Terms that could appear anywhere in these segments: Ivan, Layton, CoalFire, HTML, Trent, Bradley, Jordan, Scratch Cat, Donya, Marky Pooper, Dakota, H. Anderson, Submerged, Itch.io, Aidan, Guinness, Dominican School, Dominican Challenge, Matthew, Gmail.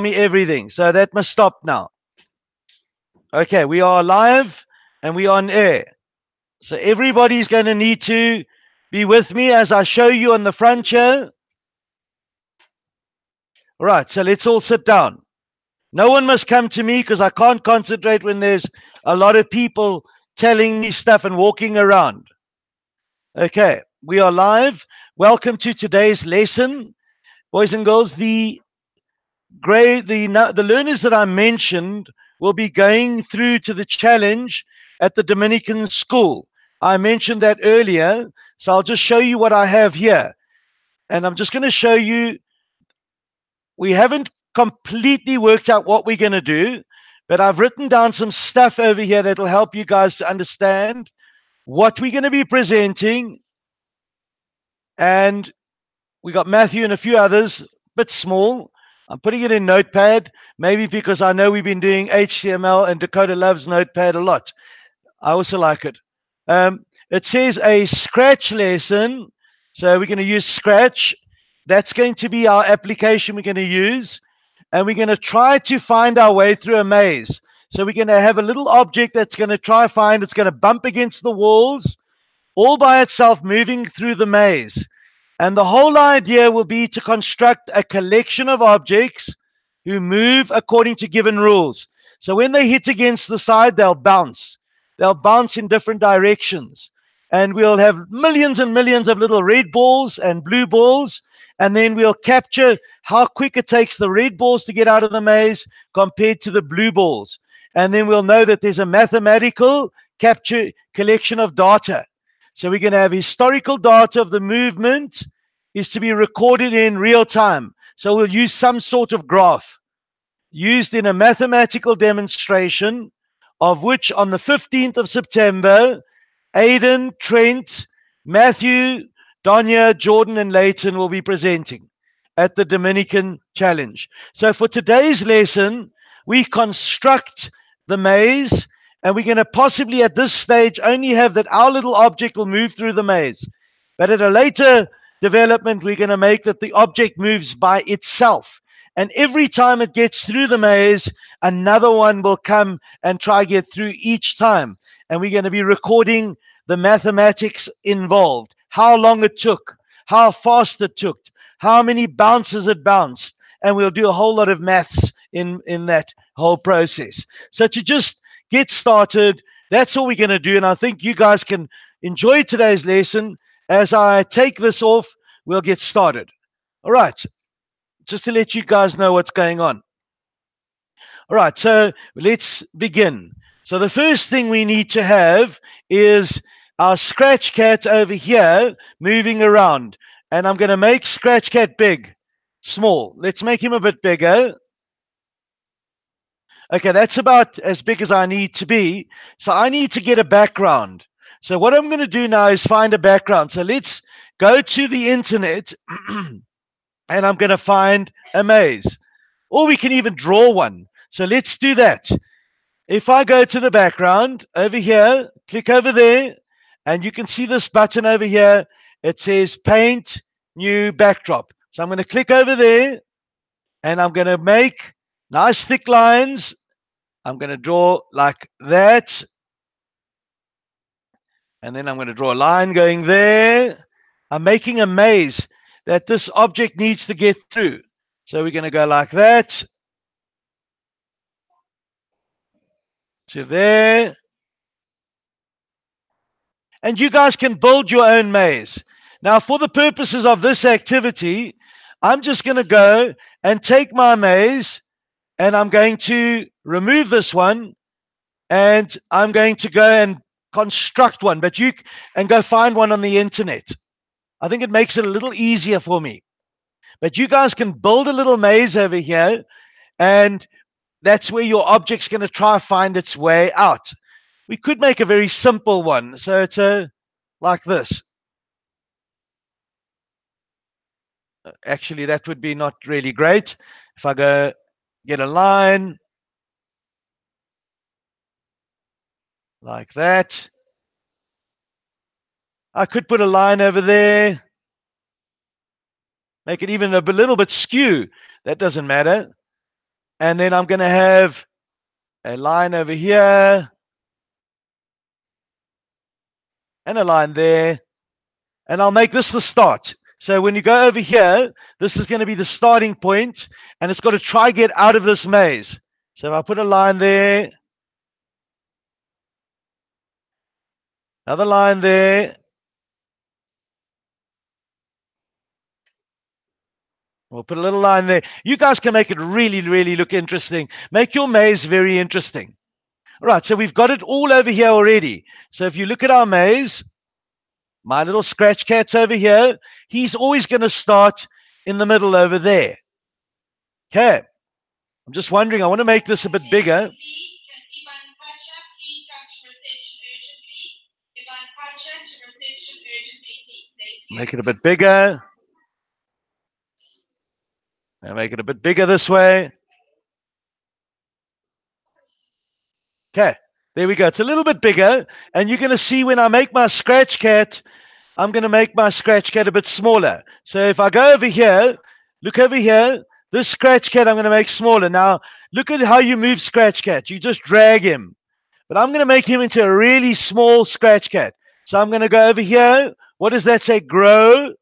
me everything, so that must stop now. Okay, we are live and we are on air, so everybody's going to need to be with me as I show you on the front show. All right, so let's all sit down. No one must come to me because I can't concentrate when there's a lot of people telling me stuff and walking around. Okay, we are live. Welcome to today's lesson, boys and girls. The learners that I mentioned will be going through to the challenge at the Dominican School. I mentioned that earlier, so I'll just show you what I have here. And I'm just going to show you, we haven't completely worked out what we're going to do, but I've written down some stuff over here that'll help you guys to understand what we're going to be presenting. And we got Matthew and a few others, a bit small. I'm putting it in Notepad, maybe because I know we've been doing HTML and Dakota loves Notepad a lot. I also like it. It says a Scratch lesson. So we're going to use Scratch. That's going to be our application we're going to use. And we're going to try to find our way through a maze. So we're going to have a little object that's going to try find. It's going to bump against the walls all by itself, moving through the maze. And the whole idea will be to construct a collection of objects who move according to given rules. So when they hit against the side, they'll bounce. They'll bounce in different directions. And we'll have millions and millions of little red balls and blue balls. And then we'll capture how quick it takes the red balls to get out of the maze compared to the blue balls. And then we'll know that there's a mathematical capture collection of data. So we're going to have historical data of the movement is to be recorded in real time. So we'll use some sort of graph used in a mathematical demonstration, of which on the 15th of September, Aidan, Trent, Matthew, Donya, Jordan, and Layton will be presenting at the Dominican Challenge. So for today's lesson, we construct the maze. And we're going to possibly at this stage only have that our little object will move through the maze. But at a later development, we're going to make that the object moves by itself. And every time it gets through the maze, another one will come and try to get through each time. And we're going to be recording the mathematics involved. How long it took, how fast it took, how many bounces it bounced. And we'll do a whole lot of maths in that whole process. So to just get started, that's all we're going to do, and I think you guys can enjoy today's lesson. As I take this off, we'll get started. All right, just to let you guys know what's going on. All right, so let's begin. So the first thing we need to have is our Scratch Cat over here moving around, and I'm going to make Scratch Cat big, small. Let's make him a bit bigger. Okay, that's about as big as I need to be. So I need to get a background. So what I'm going to do now is find a background. So let's go to the internet and I'm going to find a maze. Or we can even draw one. So let's do that. If I go to the background over here, click over there, and you can see this button over here. It says Paint New Backdrop. So I'm going to click over there and I'm going to make nice thick lines. I'm going to draw like that. And then I'm going to draw a line going there. I'm making a maze that this object needs to get through. So we're going to go like that. To there. And you guys can build your own maze. Now, for the purposes of this activity, I'm just going to go and take my maze. And I'm going to remove this one and I'm going to go and construct one, but you and go find one on the internet. I think it makes it a little easier for me. But you guys can build a little maze over here and that's where your object's going to try to find its way out. We could make a very simple one. So it's like this. Actually, that would be not really great if I go. Get a line like that. I could put a line over there, make it even a little bit skew. That doesn't matter. And then I'm going to have a line over here and a line there. And I'll make this the start. So when you go over here, this is going to be the starting point, and it's got to try get out of this maze. So if I put a line there, another line there. We'll put a little line there. You guys can make it really, really look interesting. Make your maze very interesting. All right, so we've got it all over here already. So if you look at our maze, my little Scratch Cat's over here. He's always going to start in the middle over there. Okay. I'm just wondering, I want to make this a bit bigger. Make it a bit bigger. And make it a bit bigger this way. Okay, there we go. It's a little bit bigger, and you're going to see when I make my Scratch Cat, I'm going to make my Scratch Cat a bit smaller. So if I go over here, look over here, this Scratch Cat I'm going to make smaller. Now, look at how you move Scratch Cat. You just drag him. But I'm going to make him into a really small Scratch Cat. So I'm going to go over here. What does that say? Grow.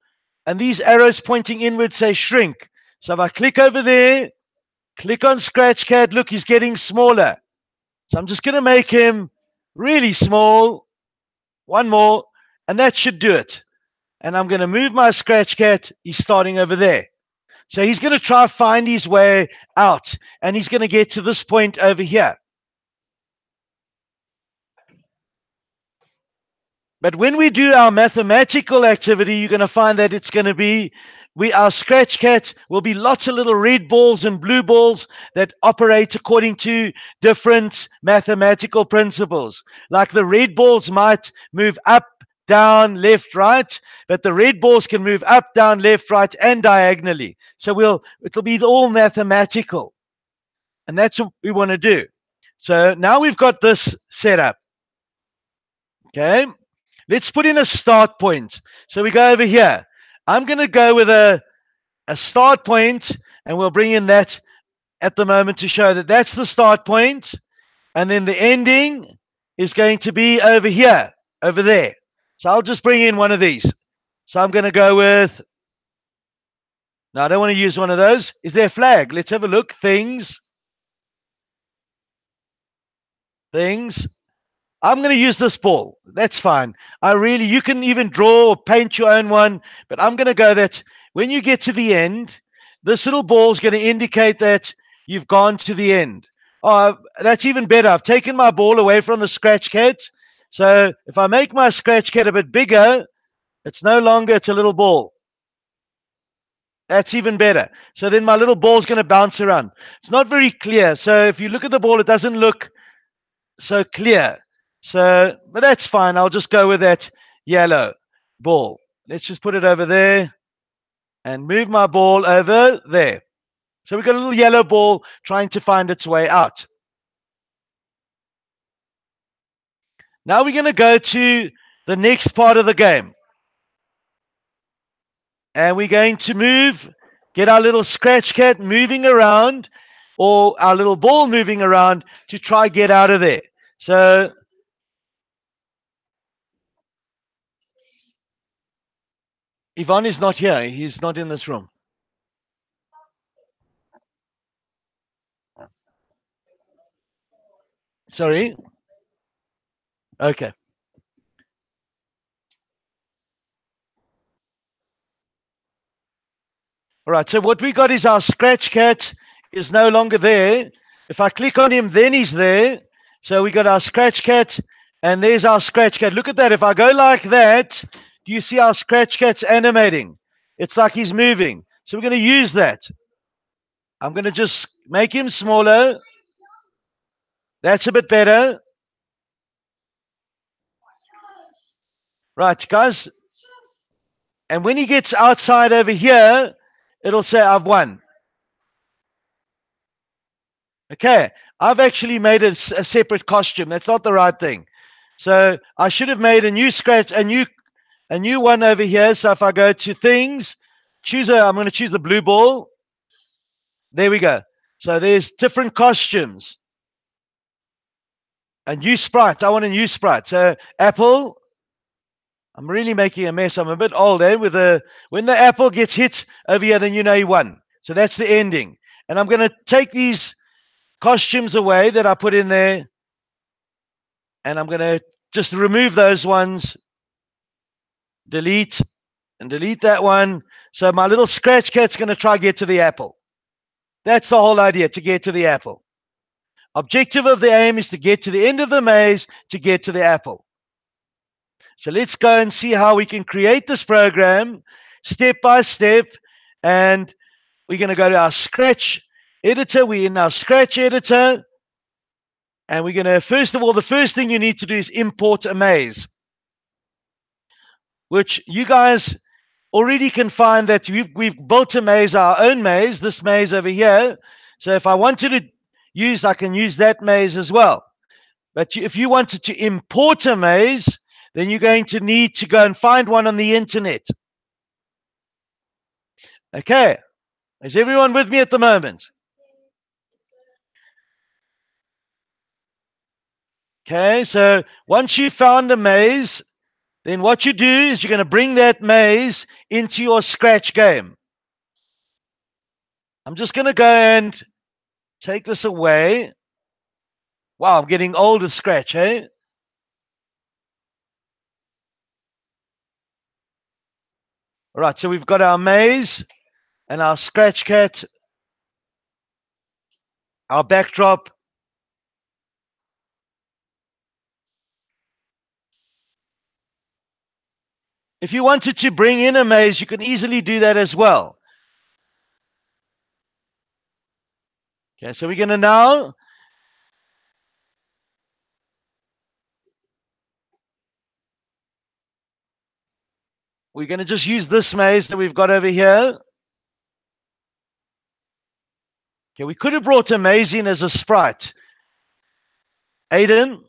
And these arrows pointing inward say shrink. So if I click over there, click on Scratch Cat, look, he's getting smaller. So I'm just going to make him really small. One more, and that should do it. And I'm going to move my Scratch Cat. He's starting over there. So he's going to try to find his way out, and he's going to get to this point over here. But when we do our mathematical activity, you're going to find that it's going to be our Scratch Cat will be lots of little red balls and blue balls that operate according to different mathematical principles. Like the red balls might move up, down, left, right, but the red balls can move up, down, left, right, and diagonally. So it'll be all mathematical. And that's what we want to do. So now we've got this set up. Okay. Let's put in a start point. So we go over here. I'm going to go with a start point, and we'll bring in that at the moment to show that that's the start point. And then the ending is going to be over here, over there. So I'll just bring in one of these. So I'm going to go with, no, I don't want to use one of those. Is there a flag? Let's have a look. Things. Things. I'm going to use this ball. That's fine. You can even draw or paint your own one, but I'm going to go that when you get to the end, this little ball is going to indicate that you've gone to the end. Oh, that's even better. I've taken my ball away from the Scratch Cat. So if I make my Scratch Cat a bit bigger, it's no longer, it's a little ball. That's even better. So then my little ball is going to bounce around. It's not very clear. So if you look at the ball, it doesn't look so clear. So, but that's fine. I'll just go with that yellow ball. Let's just put it over there and move my ball over there. So we've got a little yellow ball trying to find its way out. Now we're going to go to the next part of the game. And we're going to move, get our little Scratch Cat moving around, or our little ball moving around to try get out of there. So Ivan is not here. He's not in this room. Sorry. Okay. All right. So what we got is our Scratch Cat is no longer there. If I click on him, then he's there. So we got our Scratch Cat, and there's our Scratch Cat. Look at that. If I go like that, do you see our Scratch Cat's animating? It's like he's moving. So we're going to use that. I'm going to just make him smaller. That's a bit better. Right, guys. And when he gets outside over here, it'll say, I've won. Okay. I've actually made a separate costume. That's not the right thing. So I should have made a new one over here. So if I go to things, I'm going to choose the blue ball. There we go. So there's different costumes. A new sprite. I want a new sprite. So apple. I'm really making a mess. I'm a bit old there. With the when the apple gets hit over here, then you know he won. So that's the ending. And I'm going to take these costumes away that I put in there. And I'm going to just remove those ones. Delete and delete that one. So my little Scratch Cat's going to try to get to the apple. That's the whole idea, to get to the apple. Objective of the aim is to get to the end of the maze to get to the apple. So let's go and see how we can create this program step by step. And we're going to go to our Scratch editor. We're in our Scratch editor. And we're going to, first of all, the first thing you need to do is import a maze, which you guys already can find that we've built a maze, our own maze, this maze over here. So if I wanted to use, I can use that maze as well. But if you wanted to import a maze, then you're going to need to go and find one on the internet. Okay. Is everyone with me at the moment? Okay, so once you found a maze, then what you do is you're going to bring that maze into your Scratch game. I'm just going to go and take this away. Wow, I'm getting old with Scratch, eh? All right, so we've got our maze and our Scratch Cat, our backdrop. If you wanted to bring in a maze, you can easily do that as well. Okay, so we're going to now we're going to just use this maze that we've got over here. Okay, we could have brought a maze in as a sprite. Aidan,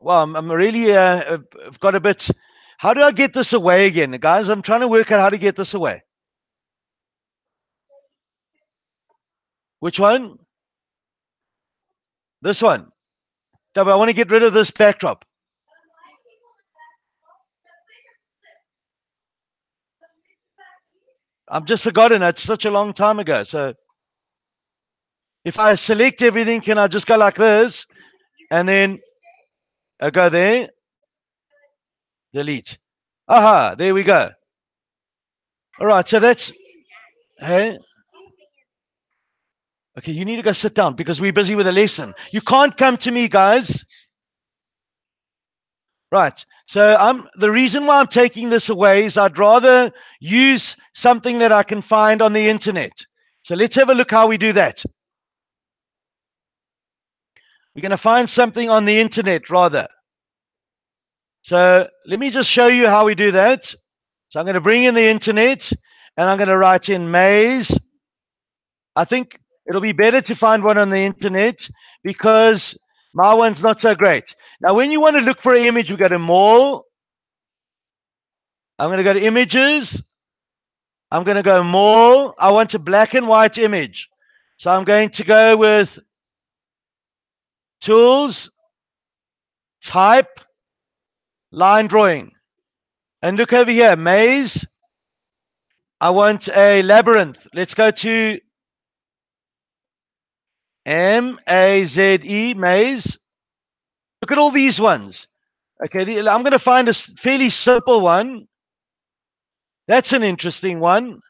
well, I'm really, I've got a bit, how do I get this away again? Guys, I'm trying to work out how to get this away. Which one? This one. No, but I want to get rid of this backdrop. I've just forgotten. It's such a long time ago. So if I select everything, can I just go like this? And then I go there. Delete. Aha, there we go. All right, so that's... Hey. Okay, you need to go sit down because we're busy with a lesson. You can't come to me, guys. Right. So the reason why I'm taking this away is I'd rather use something that I can find on the internet. So let's have a look how we do that. We're going to find something on the internet rather. So let me just show you how we do that. So I'm going to bring in the internet and I'm going to write in maze. I think it'll be better to find one on the internet because my one's not so great. Now, when you want to look for an image, we go to More. I'm going to go to Images. I'm going to go More. I want a black and white image. So I'm going to go with Tools, Type, Line Drawing. And look over here, Maze. I want a labyrinth. Let's go to M-A-Z-E, Maze. Look at all these ones. Okay, I'm going to find a fairly simple one. That's an interesting one.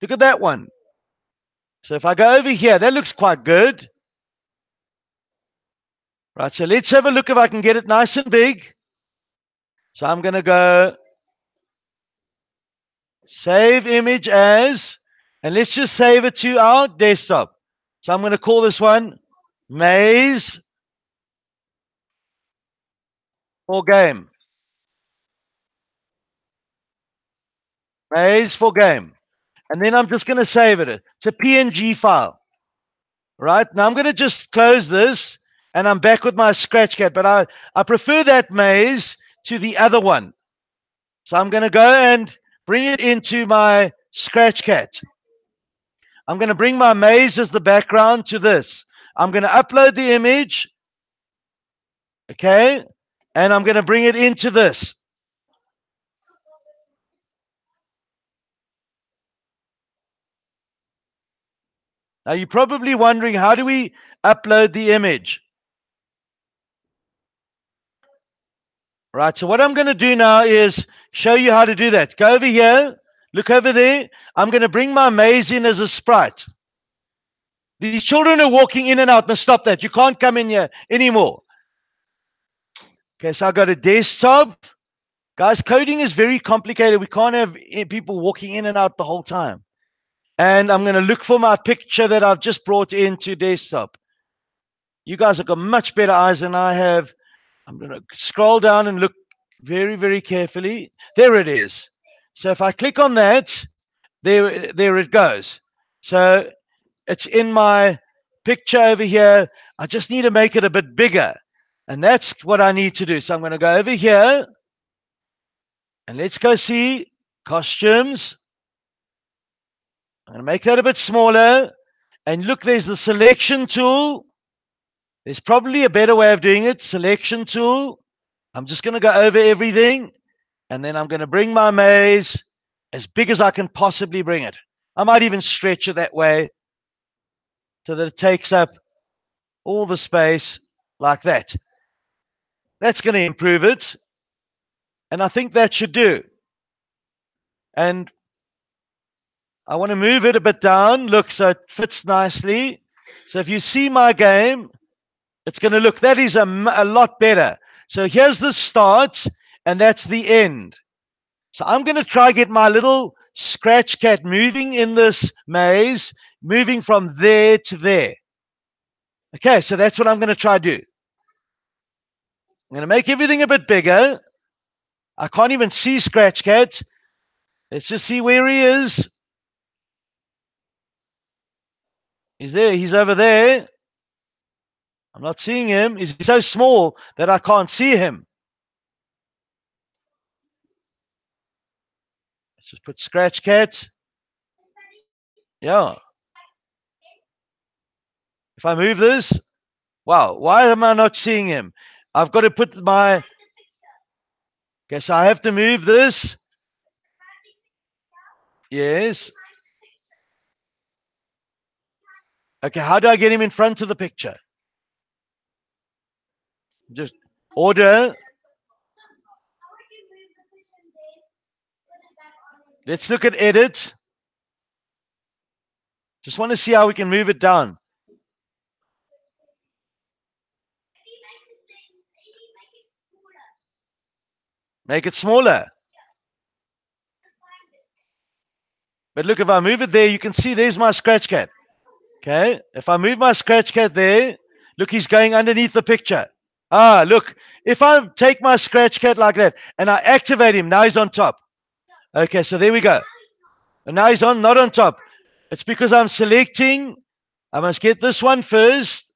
Look at that one. So if I go over here, that looks quite good. Right, so let's have a look if I can get it nice and big. So I'm going to go save image as, and let's just save it to our desktop. So I'm going to call this one Maze for Game. Maze for Game. And then I'm just going to save it. It's a PNG file. Right? Now I'm going to just close this and I'm back with my Scratch Cat. But I prefer that maze to the other one. So I'm going to go and bring it into my Scratch Cat. I'm going to bring my maze as the background to this. I'm going to upload the image. Okay. And I'm going to bring it into this. Now, you're probably wondering, how do we upload the image? Right, so what I'm going to do now is show you how to do that. Go over here. Look over there. I'm going to bring my maze in as a sprite. These children are walking in and out. Now, stop that. You can't come in here anymore. Okay, so I go to desktop. Guys, coding is very complicated. We can't have people walking in and out the whole time. And I'm going to look for my picture that I've just brought into desktop. You guys have got much better eyes than I have. I'm going to scroll down and look very, very carefully. There it is. So if I click on that, there it goes. So it's in my picture over here. I just need to make it a bit bigger. And that's what I need to do. So I'm going to go over here. And let's go see costumes. I'm going to make that a bit smaller. And look, there's the selection tool. There's probably a better way of doing it. Selection tool. I'm just going to go over everything. And then I'm going to bring my maze as big as I can possibly bring it. I might even stretch it that way so that it takes up all the space like that. That's going to improve it. And I think that should do. And I want to move it a bit down. Look, so it fits nicely. So if you see my game, it's going to look, that is a lot better. So here's the start, and that's the end. So I'm going to try get my little Scratch Cat moving in this maze, moving from there to there. Okay, so that's what I'm going to try do. I'm going to make everything a bit bigger. I can't even see Scratch Cat. Let's just see where he is. He's there. He's over there. I'm not seeing him. He's so small that I can't see him. Let's just put Scratch Cat. Yeah. If I move this, wow, why am I not seeing him? I've got to put my... Okay, so I have to move this. Yes. Okay, how do I get him in front of the picture? Just order. Let's look at edit. Just want to see how we can move it down. Make it smaller. But look, if I move it there, you can see there's my Scratch Cat. Okay, if I move my Scratch Cat there, look, he's going underneath the picture. Ah, look, if I take my Scratch Cat like that and I activate him, now he's on top. Okay, so there we go. And now he's on, not on top. It's because I'm selecting. I must get this one first.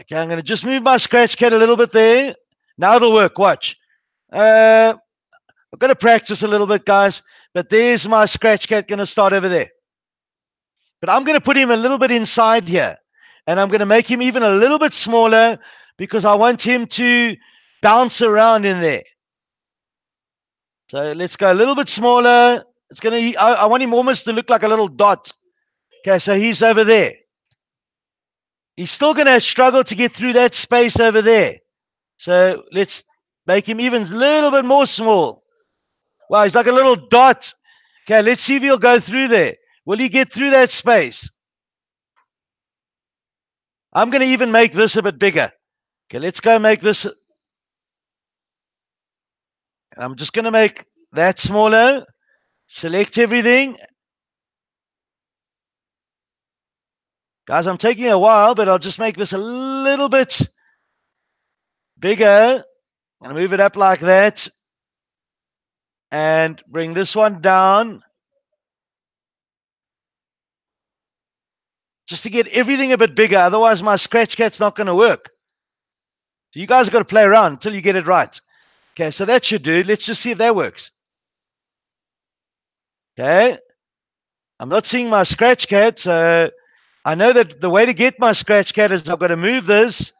Okay, I'm going to just move my Scratch Cat a little bit there. Now it'll work. Watch. I've got to practice a little bit, guys. But there's my Scratch Cat going to start over there. But I'm going to put him a little bit inside here. And I'm going to make him even a little bit smaller because I want him to bounce around in there. So let's go a little bit smaller. It's going to, I want him almost to look like a little dot. Okay, so he's over there. He's still going to struggle to get through that space over there. So let's make him even a little bit more small. Wow, he's like a little dot. Okay, let's see if he'll go through there. Will he get through that space? I'm going to even make this a bit bigger. Okay, let's go make this. I'm just going to make that smaller. Select everything. Guys, I'm taking a while, but I'll just make this a little bit bigger. I'm going to move it up like that. And bring this one down. Just to get everything a bit bigger. Otherwise, my Scratch Cat's not going to work. So you guys have got to play around until you get it right. Okay, so that should do. Let's just see if that works. Okay. I'm not seeing my Scratch Cat. So I know that the way to get my Scratch Cat is I've got to move this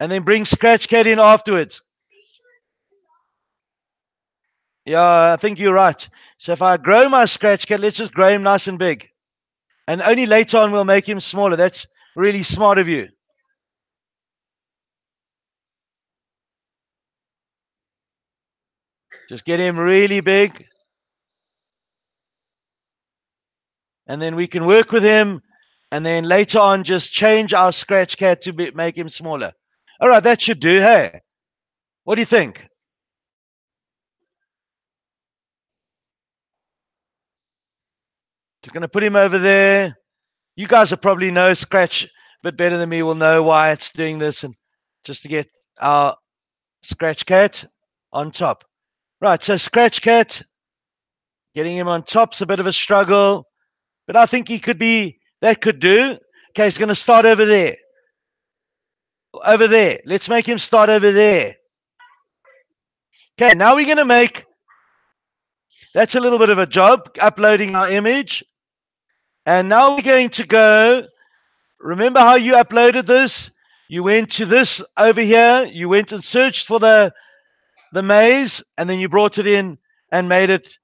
and then bring Scratch Cat in afterwards. Yeah, I think you're right. So if I grow my Scratch Cat, let's just grow him nice and big. And only later on we'll make him smaller. That's really smart of you. Just get him really big. And then we can work with him. And then later on, just change our Scratch Cat to make him smaller. All right, that should do. Hey, what do you think? Just going to put him over there. You guys will probably know Scratch a bit better than me, will know why it's doing this, and just to get our Scratch Cat on top. Right, so Scratch Cat, getting him on top's a bit of a struggle, but I think he could be, that could do. Okay, he's going to start over there. Over there. Let's make him start over there. Okay, now we're going to make, that's a little bit of a job, uploading our image. And now we're going to go, remember how you uploaded this? You went to this over here. You went and searched for the maze, and then you brought it in and made it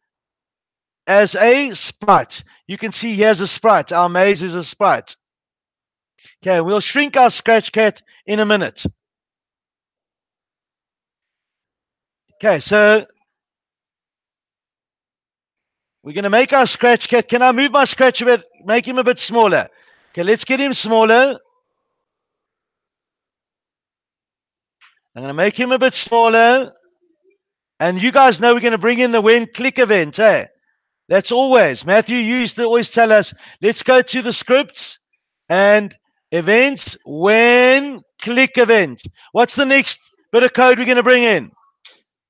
as a sprite. You can see here's a sprite. Our maze is a sprite. Okay, we'll shrink our Scratch Cat in a minute. Okay, so we're going to make our Scratch Cat. Can I move my Scratch a bit? Make him a bit smaller. Okay, let's get him smaller. I'm going to make him a bit smaller. And you guys know we're going to bring in the when click event. Eh? That's always. Matthew used to always tell us, let's go to the scripts and events, when click event. What's the next bit of code we're going to bring in?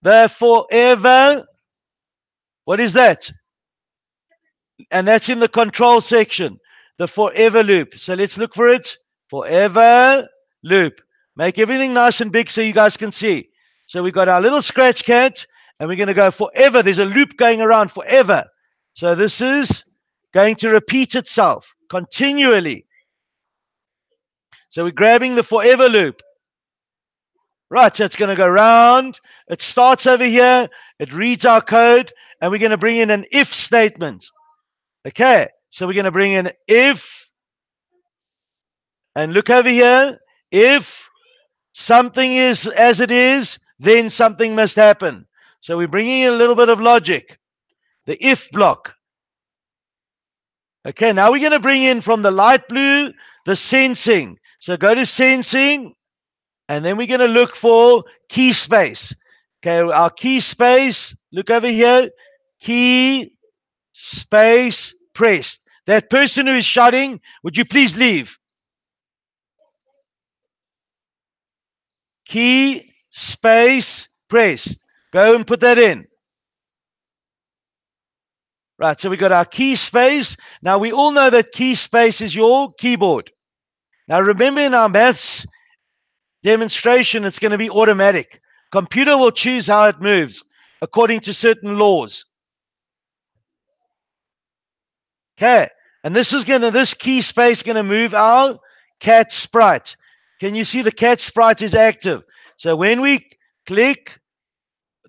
The forever. What is that? And that's in the control section, the forever loop. So let's look for it. Forever loop. Make everything nice and big so you guys can see. So we've got our little Scratch Cat, and we're going to go forever. There's a loop going around forever. So this is going to repeat itself continually. So we're grabbing the forever loop. Right, so it's going to go round. It starts over here. It reads our code, and we're going to bring in an if statement. Okay, so we're going to bring in if, and look over here. If something is as it is, then something must happen. So we're bringing in a little bit of logic, the if block. Okay, now we're going to bring in from the light blue, the sensing. So go to sensing. And then we're going to look for key space. Okay, our key space, look over here, key space pressed. That person who is shouting, would you please leave? Key space pressed. Go and put that in. Right, so we got our key space. Now, we all know that key space is your keyboard. Now, remember in our maths demonstration, it's going to be automatic. Computer will choose how it moves according to certain laws. Okay, and this is going to, this key space going to move our cat sprite. Can you see the cat sprite is active? So when we click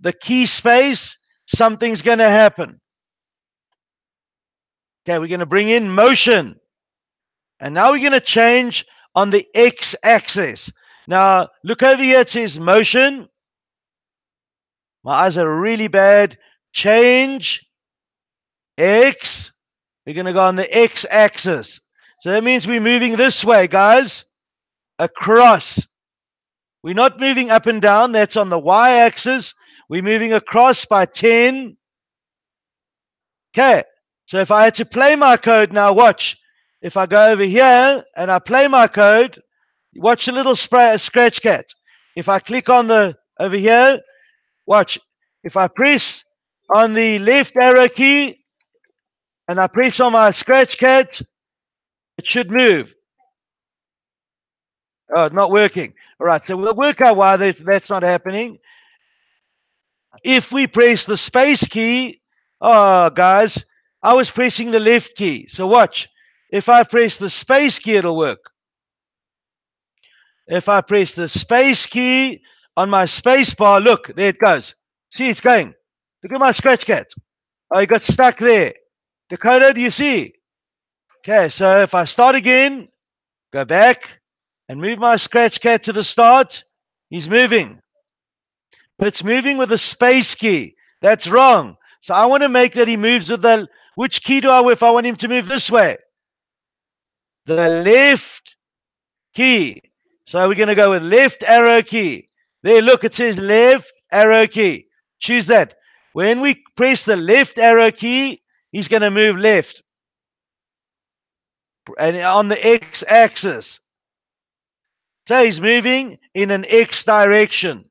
the key space, something's going to happen. Okay, we're going to bring in motion, and now we're going to change on the x-axis. Now, look over here, it says motion. My eyes are really bad. Change, X. We're going to go on the X axis. So that means we're moving this way, guys, across. We're not moving up and down. That's on the Y axis. We're moving across by 10. Okay, so if I had to play my code now, watch. If I go over here and I play my code, watch the little Scratch Cat. If I click on the over here, watch. If I press on the left arrow key and I press on my Scratch Cat, it should move. Oh, it's not working. All right, so we'll work out why that's not happening. If we press the space key, oh, guys, I was pressing the left key. So watch. If I press the space key, it'll work. If I press the space key on my space bar, look, there it goes. See, it's going. Look at my Scratch Cat. Oh, it got stuck there. Dakota, do you see? Okay, so if I start again, go back and move my Scratch Cat to the start, he's moving. But it's moving with the space key. That's wrong. So I want to make that he moves with the, which key do I if I want him to move this way? The left key. So we're going to go with left arrow key. There, look, it says left arrow key. Choose that. When we press the left arrow key, he's going to move left. And on the x-axis. So he's moving in an x direction.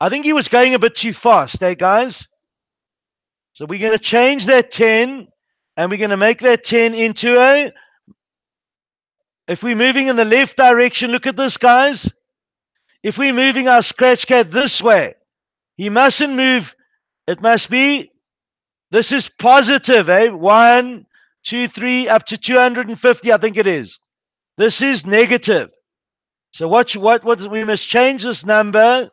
I think he was going a bit too fast, eh, guys? So we're going to change that 10, and we're going to make that 10 into a... If we're moving in the left direction, look at this, guys. If we're moving our Scratch Cat this way, he mustn't move. It must be... This is positive, eh? 1, 2, 3, up to 250, I think it is. This is negative. So watch what we must change this number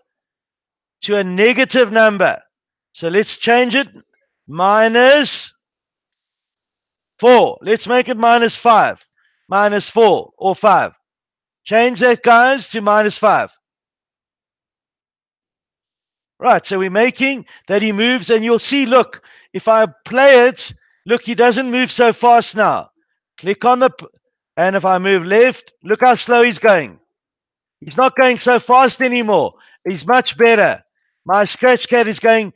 to a negative number. So let's change it -4. Let's make it -5. -4 or 5. Change that, guys, to -5. Right, so we're making that he moves, and you'll see, look, if I play it, look, he doesn't move so fast now. Click on the, and if I move left, look how slow he's going. He's not going so fast anymore. He's much better. My Scratch Cat is going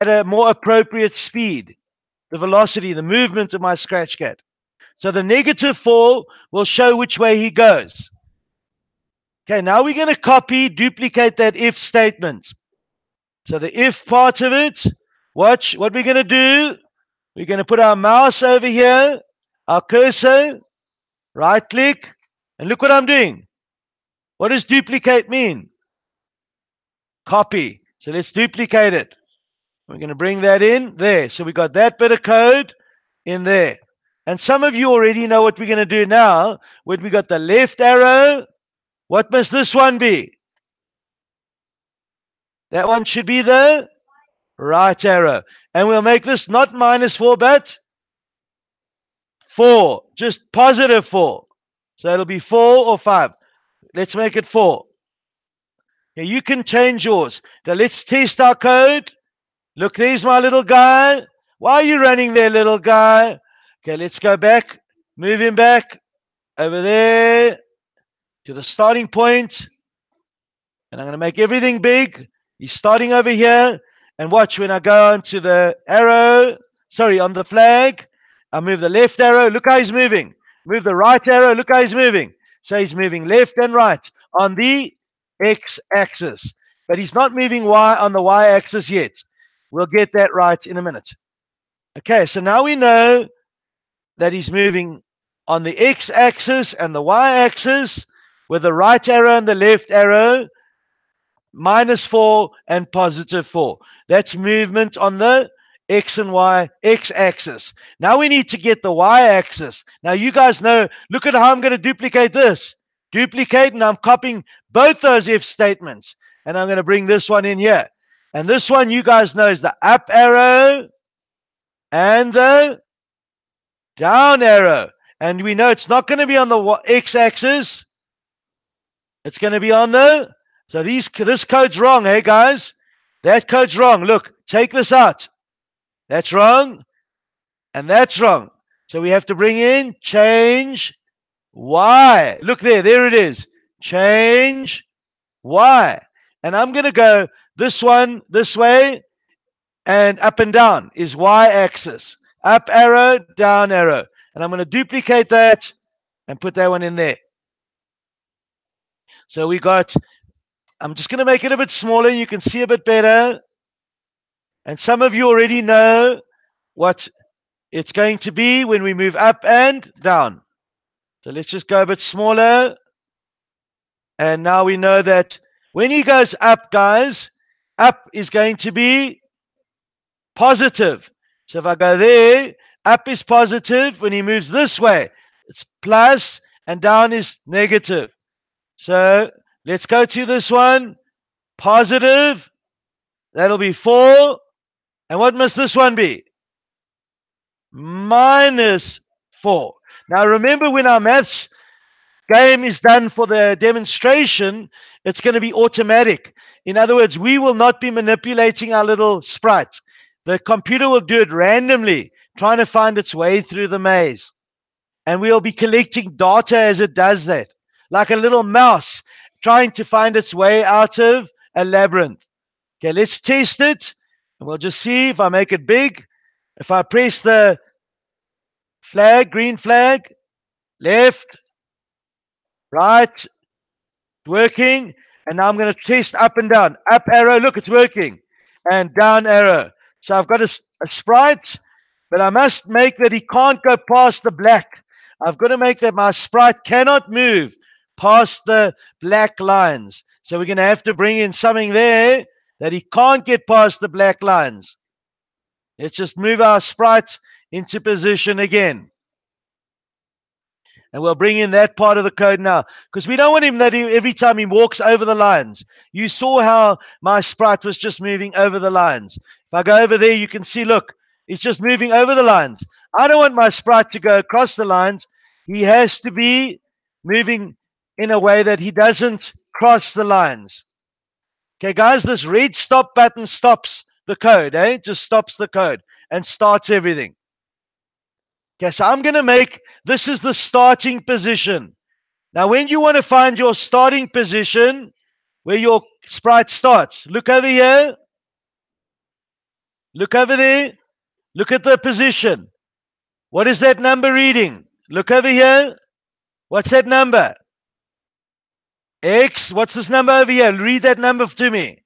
at a more appropriate speed, the velocity, the movement of my Scratch Cat. So the -4 will show which way he goes. Okay, now we're going to copy, duplicate that if statement. So the if part of it, watch what we're going to do. We're going to put our mouse over here, our cursor, right click, and look what I'm doing. What does duplicate mean? Copy. So let's duplicate it. We're going to bring that in there. So we got that bit of code in there. And some of you already know what we're going to do now. When we got the left arrow, what must this one be? That one should be the right arrow. And we'll make this not -4, but 4. Just +4. So it'll be 4 or 5. Let's make it 4. Now you can change yours. Now let's test our code. Look, there's my little guy. Why are you running there, little guy? Okay, let's go back. Move him back over there to the starting point. And I'm going to make everything big. He's starting over here. And watch when I go on to the arrow, sorry, on the flag. I move the left arrow. Look how he's moving. Move the right arrow. Look how he's moving. So he's moving left and right on the x-axis. But he's not moving y on the y-axis yet. We'll get that right in a minute. Okay, so now we know that he's moving on the x-axis and the y-axis with the right arrow and the left arrow, -4 and +4. That's movement on the x and y, x-axis. Now we need to get the y-axis. Now you guys know, look at how I'm going to duplicate this. Duplicate, and I'm copying both those if statements. And I'm going to bring this one in here. And this one, you guys know, is the up arrow and the down arrow. And we know it's not going to be on the x-axis. It's going to be on the... So this code's wrong, hey, guys? That code's wrong. Look, take this out. That's wrong. And that's wrong. So we have to bring in change y. Look there. There it is. Change y. And I'm going to go this one this way. And up and down is y-axis. Up arrow, down arrow. And I'm going to duplicate that and put that one in there. So we got, I'm just going to make it a bit smaller. You can see a bit better. And some of you already know what it's going to be when we move up and down. So let's just go a bit smaller. And now we know that when he goes up, guys, up is going to be positive. So if I go there, up is positive. When he moves this way, it's plus, and down is negative. So let's go to this one. Positive. That'll be 4. And what must this one be? -4. Now remember, when our maths game is done for the demonstration, it's going to be automatic. In other words, we will not be manipulating our little sprite. The computer will do it randomly, trying to find its way through the maze. And we'll be collecting data as it does that, like a little mouse trying to find its way out of a labyrinth. Okay, let's test it. And we'll just see if I make it big. If I press the flag, green flag, left, right, working. And now I'm going to test up and down. Up arrow, look, it's working. And down arrow. So I've got a sprite, but I must make that he can't go past the black. I've got to make that my sprite cannot move past the black lines. So we're going to have to bring in something there that he can't get past the black lines. Let's just move our sprite into position again. And we'll bring in that part of the code now, because we don't want him that every time he walks over the lines. You saw how my sprite was just moving over the lines. If I go over there, you can see, look, it's just moving over the lines. I don't want my sprite to go across the lines. He has to be moving in a way that he doesn't cross the lines. Okay, guys, this red stop button stops the code, eh? It just stops the code and starts everything. Okay, so I'm going to make, this is the starting position. Now, when you want to find your starting position, where your sprite starts, look over here. Look over there. Look at the position. What is that number reading? Look over here. What's that number? X. What's this number over here? Read that number to me.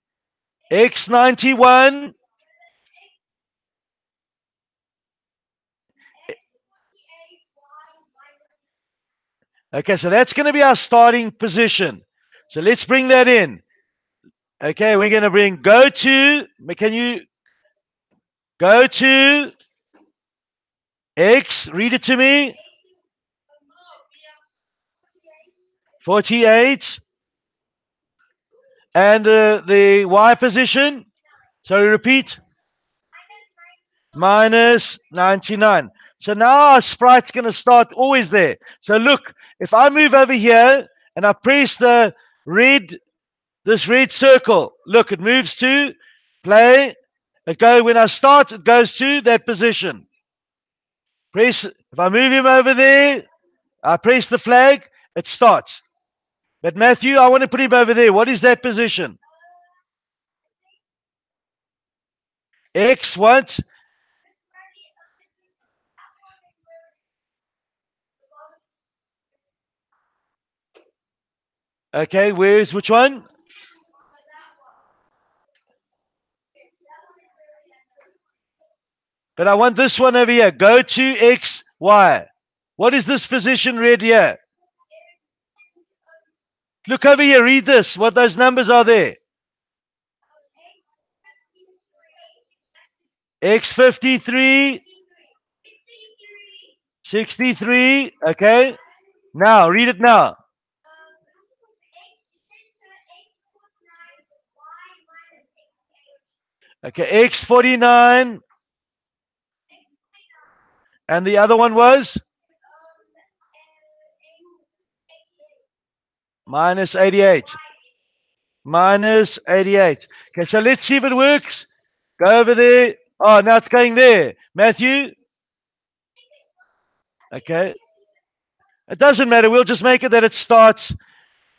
X91. Okay, so that's going to be our starting position. So let's bring that in. Okay, we're going to bring go to. Can you go to X? Read it to me. 48. And the Y position. Sorry, repeat. -99. So now our sprite's going to start always there. So look, if I move over here and I press the red, this red circle, look, it moves to play. It go, when I start, it goes to that position. Press, if I move him over there, I press the flag, it starts. But Matthew, I want to put him over there. What is that position? X, what? Okay, where's which one? But I want this one over here. Go to X, Y. What is this position read here? Look over here. Read this. What those numbers are there. X53. 63. Okay. Now, read it now. Okay, X49. And the other one was? -88. -88. Okay, so let's see if it works. Go over there. Oh, now it's going there. Matthew? Okay. It doesn't matter. We'll just make it that it starts.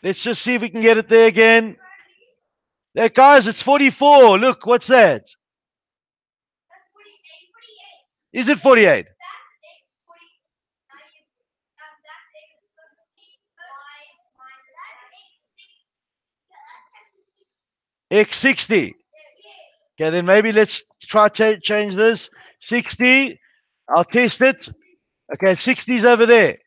Let's just see if we can get it there again. There, guys, it's 44. Look, what's that? That's 48. Is it 48? That's X60. Okay, then maybe let's try to change this. 60. I'll test it. Okay, 60 is over there.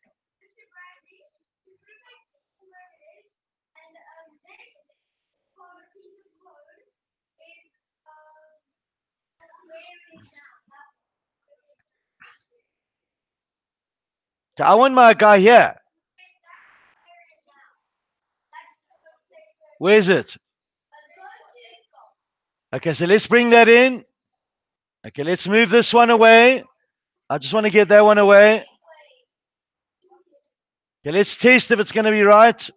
I want my guy here. Where is it? Okay, so let's bring that in. Okay, let's move this one away. I just want to get that one away. Okay, let's test if it's going to be right.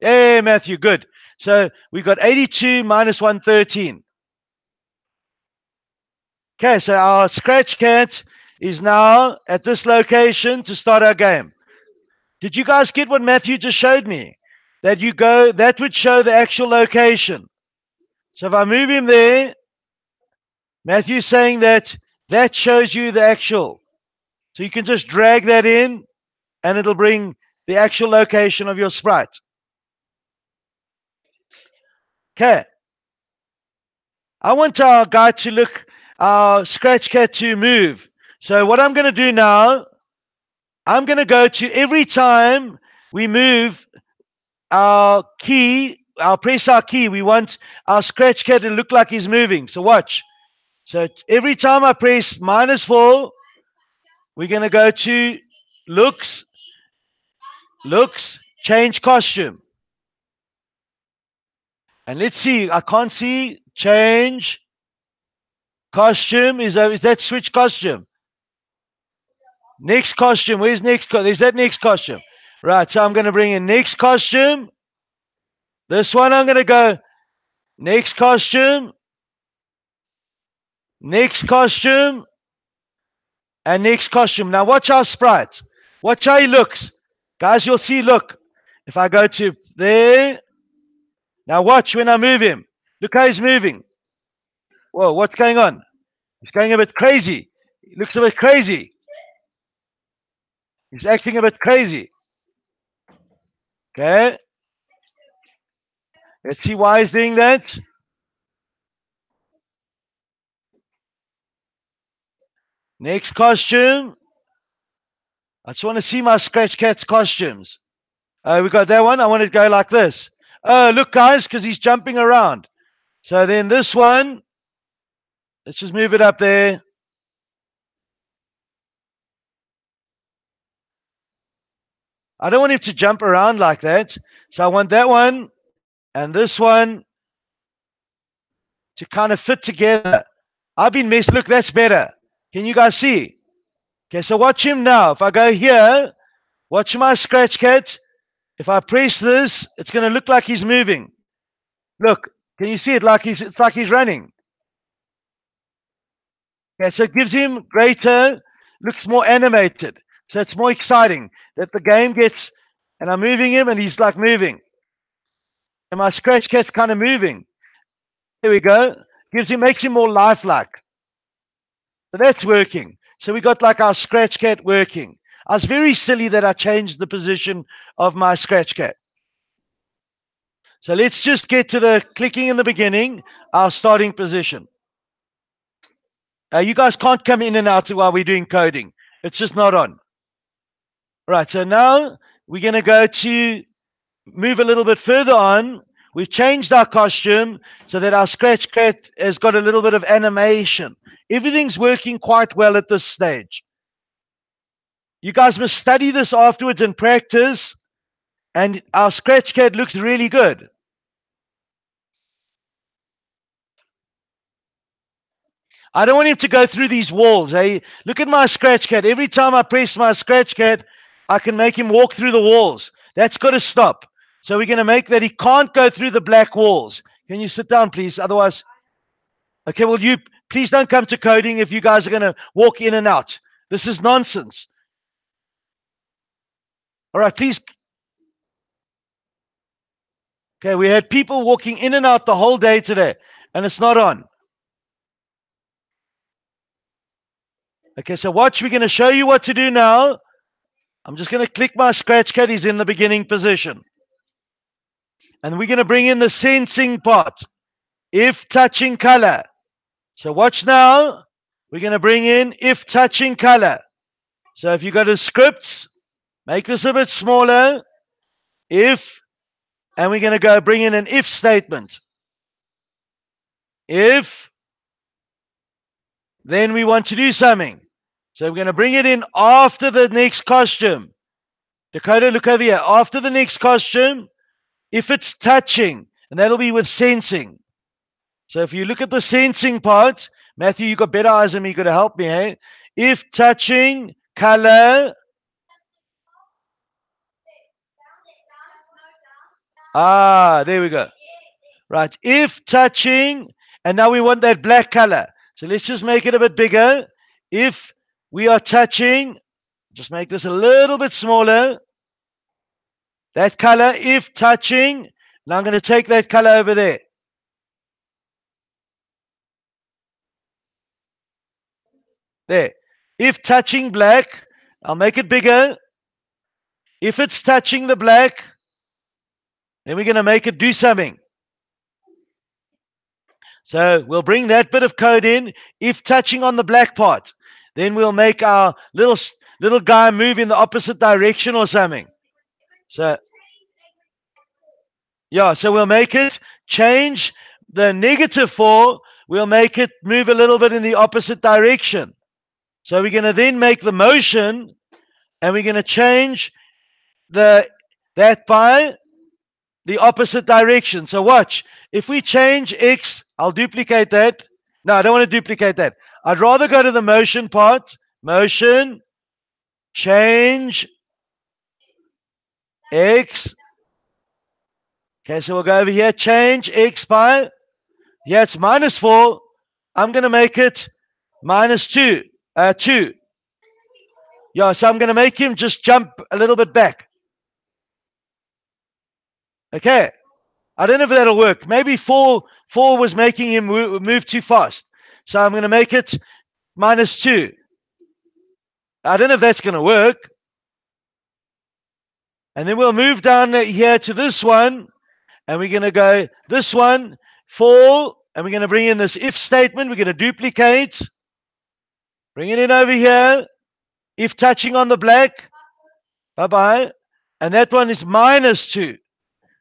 Hey, Matthew, good. So we've got 82 minus 113. Okay, so our Scratch Cat is now at this location to start our game. Did you guys get what Matthew just showed me? That you go, that would show the actual location. So if I move him there, Matthew's saying that that shows you the actual. So you can just drag that in and it'll bring the actual location of your sprite. Okay. I want our guy to look, our Scratch Cat to move. So what I'm going to do now, I'm going to go to every time we move our key, our press our key, we want our Scratch Cat to look like he's moving. So watch. So every time I press -4, we're going to go to looks, change costume. And let's see, I can't see, change costume. Is that switch costume? Next costume, where's next? Is that next costume? Right, so I'm going to bring in next costume. This one I'm going to go, next costume, next costume, and next costume. Now watch our sprites. Watch how he looks. Guys, you'll see, look. If I go to there. Now watch when I move him. Look how he's moving. Whoa, what's going on? He's going a bit crazy. He looks a bit crazy. He's acting a bit crazy. Okay. Let's see why he's doing that. Next costume. I just want to see my Scratch Cat's costumes. We got that one. I want it to go like this. Oh, look, guys, because he's jumping around. So then this one, let's just move it up there. I don't want him to jump around like that. So I want that one and this one to kind of fit together. I've been messed. Look, that's better. Can you guys see? Okay, so watch him now. If I go here, watch my Scratch Cat. If I press this, it's going to look like he's moving. Look, can you see it? Like it's like he's running. Okay, so it gives him greater, looks more animated. So it's more exciting that the game gets, and I'm moving him and he's like moving. And my Scratch Cat's kind of moving. There we go. Gives him, makes him more lifelike. So that's working. So we got like our Scratch Cat working. I was very silly that I changed the position of my Scratch Cat. So let's just get to the clicking in the beginning, our starting position. You guys can't come in and out while we're doing coding. It's just not on. Right, so now we're going to go to move a little bit further on. We've changed our costume so that our Scratch Cat has got a little bit of animation. Everything's working quite well at this stage. You guys must study this afterwards and practice. And our Scratch Cat looks really good. I don't want him to go through these walls. Hey, look at my Scratch Cat. Every time I press my Scratch Cat, I can make him walk through the walls. That's got to stop. So we're going to make that he can't go through the black walls. Can you sit down, please? Otherwise, okay, well, you please don't come to coding if you guys are going to walk in and out. This is nonsense. All right, please. Okay, we had people walking in and out the whole day today, and it's not on. Okay, so watch. We're going to show you what to do now. I'm just going to click my Scratch Cat. He's in the beginning position. And we're going to bring in the sensing part. If touching color. So watch now. We're going to bring in if touching color. So if you go to scripts, make this a bit smaller. If, and we're going to go bring in an if statement. If, then we want to do something. So I'm going to bring it in after the next costume. Dakota, look over here. After the next costume, if it's touching, and that'll be with sensing. So if you look at the sensing part, Matthew, you got better eyes than me. You got to help me, hey? If touching, color. Ah, there we go. Right. If touching, and now we want that black color. So let's just make it a bit bigger. If we are touching, just make this a little bit smaller. That color, if touching. Now I'm going to take that color over there. There. If touching black, I'll make it bigger. If it's touching the black, then we're going to make it do something. So we'll bring that bit of code in. If touching on the black part, then we'll make our little guy move in the opposite direction or something. So, yeah, so we'll make it change the negative 4. We'll make it move a little bit in the opposite direction. So we're going to then make the motion, and we're going to change that by the opposite direction. So watch. If we change X, I'll duplicate that. No, I don't want to duplicate that. I'd rather go to the motion part. Motion, change, X. Okay, so we'll go over here. Change X by, yeah, it's -4. I'm going to make it -2. 2. Yeah, so I'm going to make him just jump a little bit back. Okay. I don't know if that'll work. Maybe 4 was making him move too fast. So I'm going to make it -2. I don't know if that's going to work. And then we'll move down here to this one. And we're going to go this one, 4. And we're going to bring in this if statement. We're going to duplicate. Bring it in over here. If touching on the black. Bye-bye. And that one is -2.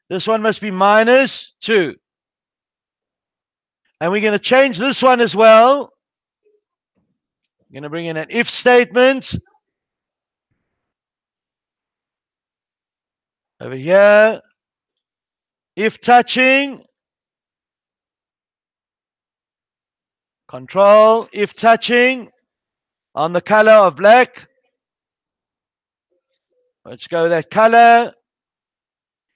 This one must be -2. And we're going to change this one as well. I'm going to bring in an if statement. Over here. If touching. Control. If touching. On the color of black. Let's go with that color.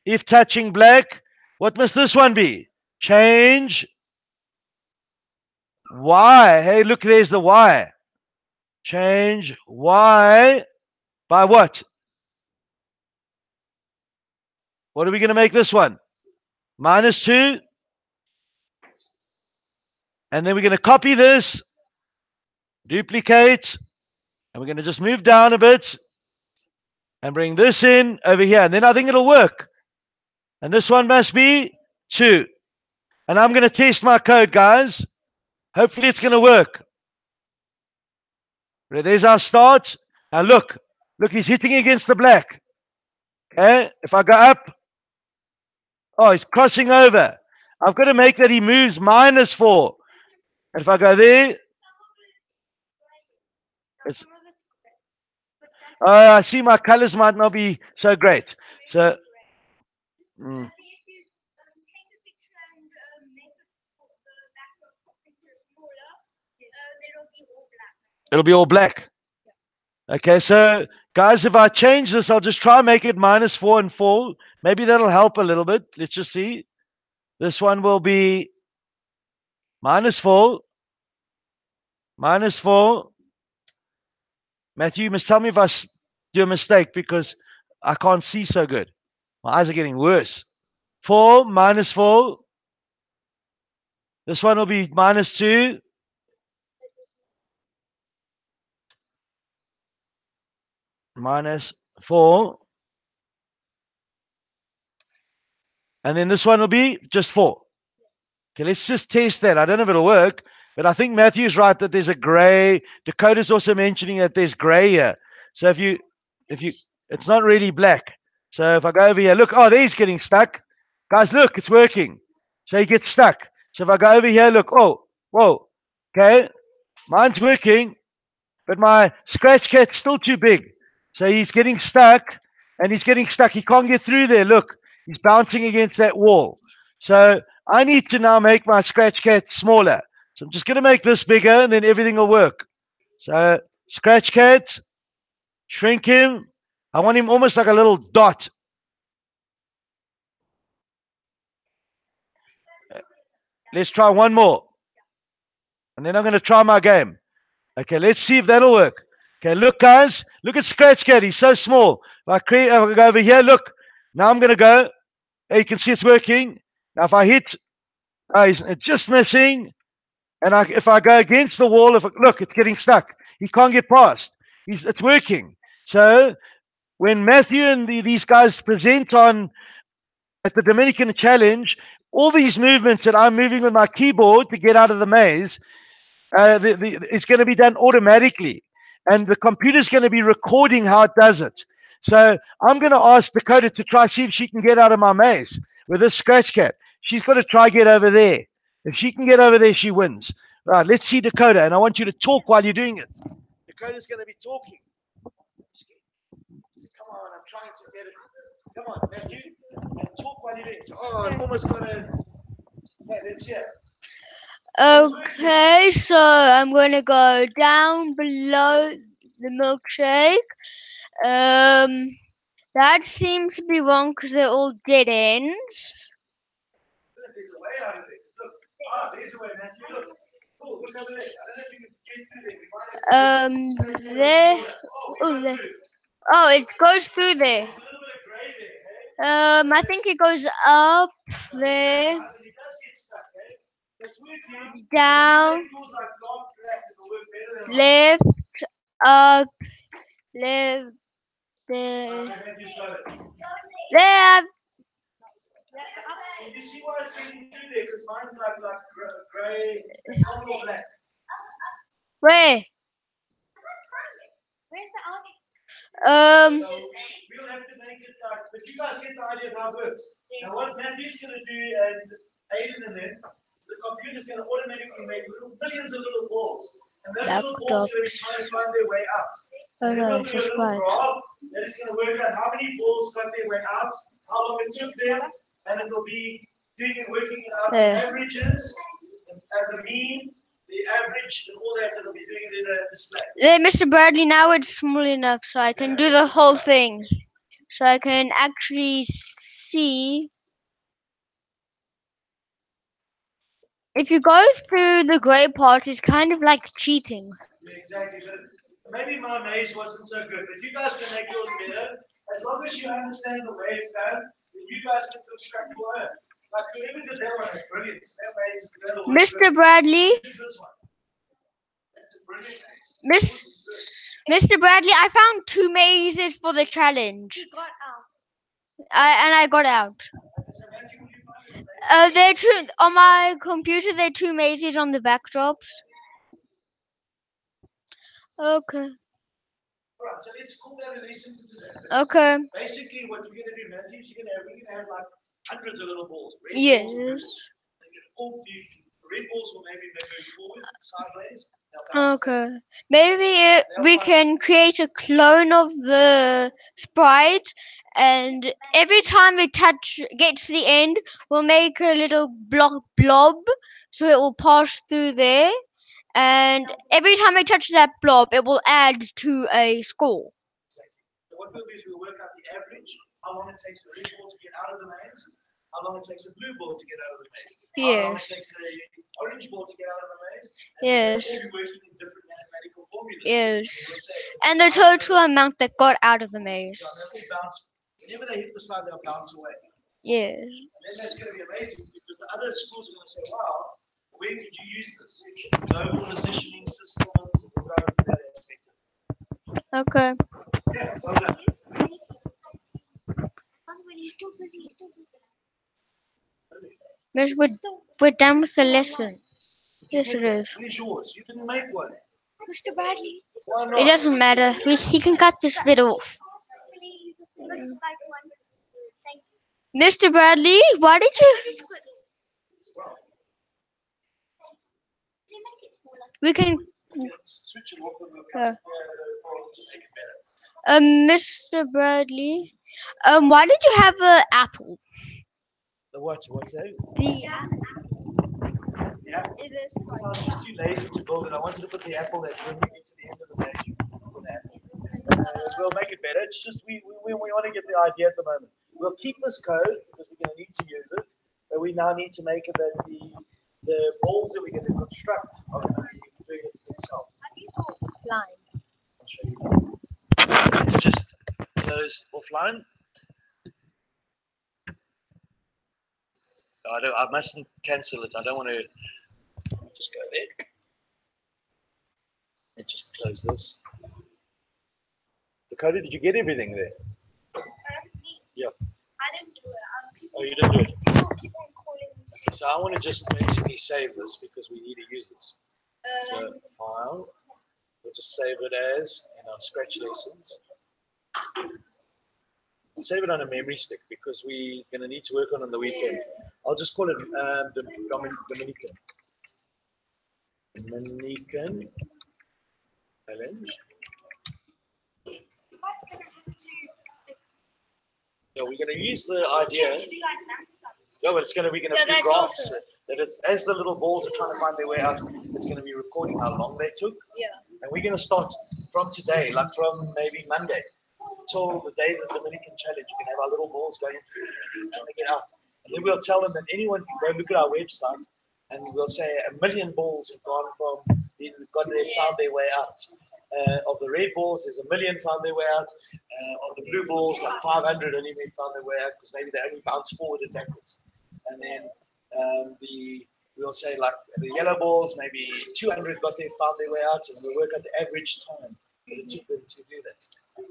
If touching black, what must this one be? Change Y. Hey, look, there's the Y. Change Y by what? What are we going to make this one? -2. And then we're going to copy this. Duplicate, and we're going to just move down a bit and bring this in over here, and then I think it'll work. And this one must be 2. And I'm going to test my code, guys. Hopefully it's going to work. There's our start. Now look, he's hitting against the black. Okay, if I go up, oh, he's crossing over. I've got to make that he moves -4. And if I go there, I see my colors might not be so great. So, it'll be all black. Okay, so guys, if I change this, I'll just try and make it -4 and 4. Maybe that'll help a little bit. Let's just see. This one will be -4. Matthew, you must tell me if I do a mistake because I can't see so good. My eyes are getting worse. 4, -4. This one will be -2. -4. And then this one will be just 4. Okay, let's just test that. I don't know if it'll work. But I think Matthew's right that there's a gray. Dakota's also mentioning that there's gray here. So if you, it's not really black. So if I go over here, look, oh, there he's getting stuck. Guys, look, it's working. So he gets stuck. So if I go over here, look, oh, whoa. Okay, mine's working. but my Scratch Cat's still too big. So he's getting stuck, and he's getting stuck. He can't get through there. Look, he's bouncing against that wall. So I need to now make my Scratch Cat smaller. So I'm just going to make this bigger, and then everything will work. So Scratch Cat, shrink him. I want him almost like a little dot. Let's try one more. And then I'm going to try my game. Okay, let's see if that'll work. Okay, look, guys. Look at Scratch Cat. He's so small. If I create, if I go over here, look. Now I'm going to go. Hey, you can see it's working. Now if I hit, he's just missing. And if I go against the wall, look, it's getting stuck. He can't get past. It's working. So when Matthew and these guys present at the Dominican Challenge, all these movements that I'm moving with my keyboard to get out of the maze, it's going to be done automatically. And the computer's going to be recording how it does it. So I'm going to ask Dakota to try see if she can get out of my maze with this Scratch Cat. She's got to try get over there. If she can get over there, she wins. Right, let's see Dakota. And I want you to talk while you're doing it. Dakota's going to be talking. Come on, I'm trying to get it. Come on, Matthew. And talk while you're doing it. So, oh, I've almost got a... Hey, let's hear it. Okay, so I'm going to go down below the milkshake. That seems to be wrong because they're all dead ends. There's a way out of it. Look, there's a way, Matthew. Look, look over there. I don't know if you can get through there. There. Oh, there. Oh, it goes through there. There's a little bit of grey there. I think it goes up there. Down, left, up, left, there. There. Can you see why it's getting through there? Because mine's like grey, it's not all black. Where? Where's the army? So we'll have to make it dark, but you guys get the idea of how it works. Now what Matthew's going to do, and Aidan and them, the computer's going to automatically make millions of little balls. And those little balls are going to be trying to find their way out. Oh, no, it's just right. That is going to work out how many balls got their way out, how long it took them, and it'll be doing and working out the averages, and the mean, the average, and all that. It'll be doing it in a display. Yeah, Mr. Bradley, now it's small enough so I can do the whole thing. So I can actually see. If you go through the grey part, it's kind of like cheating. Yeah, exactly. But maybe my maze wasn't so good, but you guys can make yours better. As long as you understand the way it's done, then you guys can construct your own. Like whoever did that one is brilliant. That maze is another one. Mr. Bradley. This one. That's a brilliant maze. Mr. Bradley, I found two mazes for the challenge. You got out. I got out. They're two on my computer. There are two mazes on the backdrops. Okay. Alright, so let's call that a lesson for today. Okay. Basically, what you're gonna do, Matthew, is we're gonna have like hundreds of little balls. Yes. Red balls will maybe go forward, sideways. Okay. Maybe we can create a clone of the sprite, and every time we gets to the end, we'll make a little blob, so it will pass through there. And every time I touch that blob, it will add to a score. Exactly. So what we'll do is we'll work out the average, how long it takes the red ball to get out of the maze, how long it takes the blue ball to get out of the maze, how long it takes the orange ball to get out of the maze, and we'll be working in different mathematical formulas. And the total amount that got out of the maze. Yeah, they'll bounce. Whenever they hit the side, they'll bounce away. Yeah. And then that's going to be amazing, because the other schools are going to say, wow, where could you use this? Global positioning systems, and we'll go into that aspect of it. Okay. Yeah, well done. We're done with the lesson. Yes, it is. You didn't make one. Mr. Bradley. It doesn't matter. He can cut this bit off. Mr. Bradley, why did you? We can Mr. Bradley, why did you have an apple? The what? What's that? The apple. Yeah. It is. I was just too lazy to build it. I wanted to put the apple that when we get to the end of the day, you put an apple. We'll make it better. It's just we want to get the idea at the moment. We'll keep this code because we're going to need to use it. But we now need to make it that the balls that we're going to construct are going to be doing it themselves. Offline. I'll show you. It's just those offline. I mustn't cancel it. I don't want to. Just go there. And just close this. Dakota, did you get everything there? Yeah. I didn't do it. Oh, you didn't do it. People keep on calling me too. So I want to just basically save this because we need to use this. So file. We'll just save it as in our Scratch lessons. We'll save it on a memory stick because we're going to need to work on it on the weekend. I'll just call it Dominican Challenge. Yeah, we're going to use the idea. No, but it's going to be graphs. That it's as the little balls are trying to find their way out. It's going to be recording how long they took. Yeah. And we're going to start from today, like from maybe Monday, till the day of the Dominican Challenge. We're going to have our little balls going trying to get out, and then we'll tell them that anyone can go look at our website, and we'll say 1 million balls have gone from. They've found their way out. Of the red balls, there's 1 million found their way out. Of the blue balls, like 500 only found their way out because maybe they only bounce forward and backwards. And then we'll say like the yellow balls, maybe 200 found their way out, and we'll work out the average time that it took them to do that.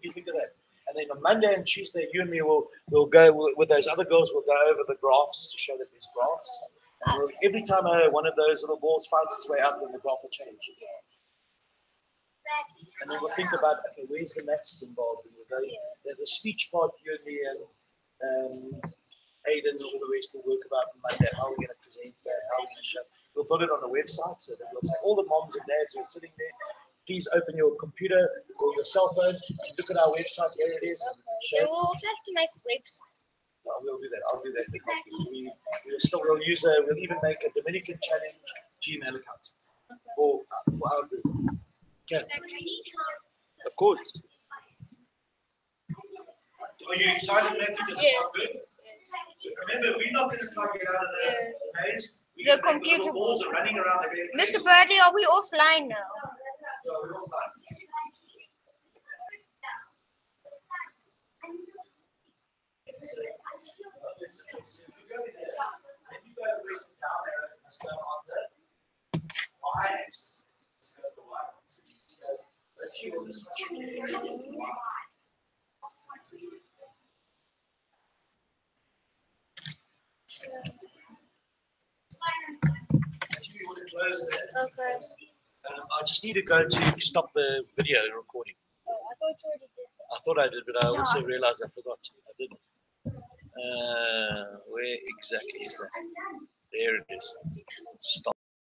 What do you think of that? And then on Monday and Tuesday, you and me will go with those other girls. We'll go over the graphs to show that there's graphs. Every time one of those little balls finds its way out, then the graph will change. And then we'll think about, okay, where's the maths involved? And we'll go, there's a speech part usually, and Aidan and all the rest will work about Monday, how we're going to present that, how we're going to show. We'll put it on the website so that we'll say, all the moms and dads who are sitting there, please open your computer or your cell phone and look at our website. Here it is. And we'll also have to make a website. Well, we'll do that. I'll do that. We'll use we'll even make a Dominican Challenge Gmail account for our group. Yeah. Of course. Are you excited, Matthew? Does it sound good? Yeah. Remember, we're not going to try to get out of the maze. The computer balls are running around again. Mr. Bradley, are we offline now? No, we're offline. So if you go there, then you go press down arrow and let's go on the y-axis. Let's go to the y-axis. Let's see what this one. Actually, we want to close that. Okay. I just need to go to stop the video recording. Oh, I thought you already did that. I thought I did, but I also realized I forgot. I didn't. Where exactly is that? There it is. Stop.